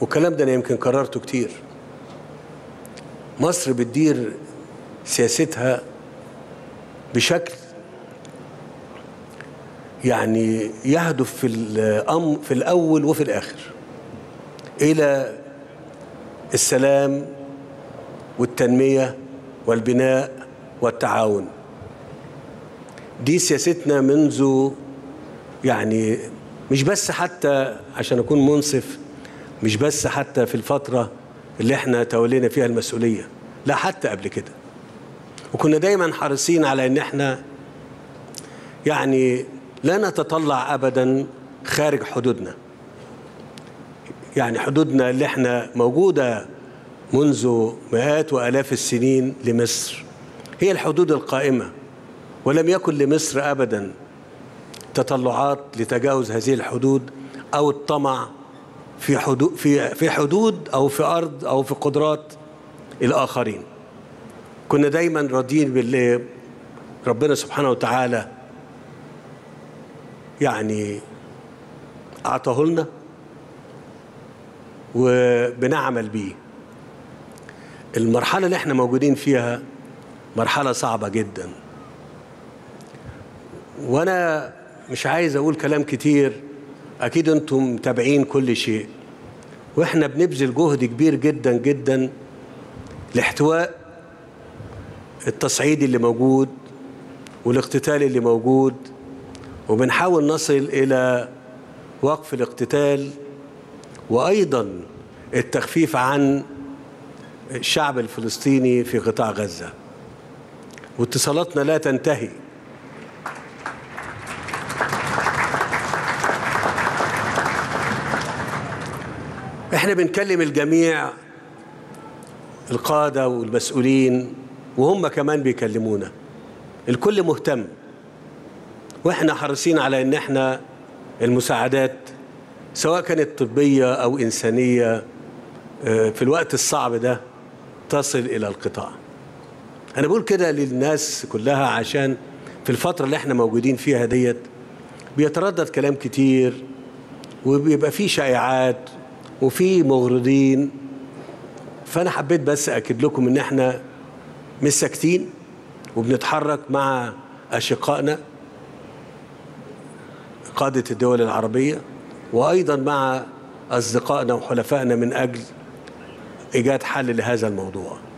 والكلام ده أنا يمكن كررته كتير. مصر بتدير سياستها بشكل يعني يهدف في الأول وفي الآخر إلى السلام والتنمية والبناء والتعاون. دي سياستنا منذ يعني مش بس حتى عشان أكون منصف، مش بس حتى في الفترة اللي احنا تولينا فيها المسؤولية، لا حتى قبل كده. وكنا دايما حريصين على ان احنا يعني لا نتطلع ابدا خارج حدودنا، يعني حدودنا اللي احنا موجودة منذ مئات وآلاف السنين لمصر هي الحدود القائمة، ولم يكن لمصر ابدا تطلعات لتجاوز هذه الحدود او الطمع في حدود او في ارض او في قدرات الاخرين. كنا دايما راضيين باللي ربنا سبحانه وتعالى يعني اعطاه لنا وبنعمل بيه. المرحله اللي احنا موجودين فيها مرحله صعبه جدا، وانا مش عايز اقول كلام كتير، اكيد انتم متابعين كل شيء، واحنا بنبذل جهد كبير جدا جدا لاحتواء التصعيد اللي موجود والاقتتال اللي موجود، وبنحاول نصل الى وقف الاقتتال وايضا التخفيف عن الشعب الفلسطيني في قطاع غزة. واتصالاتنا لا تنتهي، احنا بنكلم الجميع، القادة والمسؤولين، وهم كمان بيكلمونا، الكل مهتم، واحنا حريصين على ان احنا المساعدات سواء كانت طبية او انسانية في الوقت الصعب ده تصل الى القطاع. انا بقول كده للناس كلها عشان في الفترة اللي احنا موجودين فيها ديت بيتردد كلام كتير، وبيبقى فيه شائعات وفي مغرضين، فأنا حبيت بس أكد لكم إن إحنا مش ساكتين وبنتحرك مع أشقائنا قادة الدول العربية، وأيضا مع أصدقائنا وحلفائنا من أجل إيجاد حل لهذا الموضوع.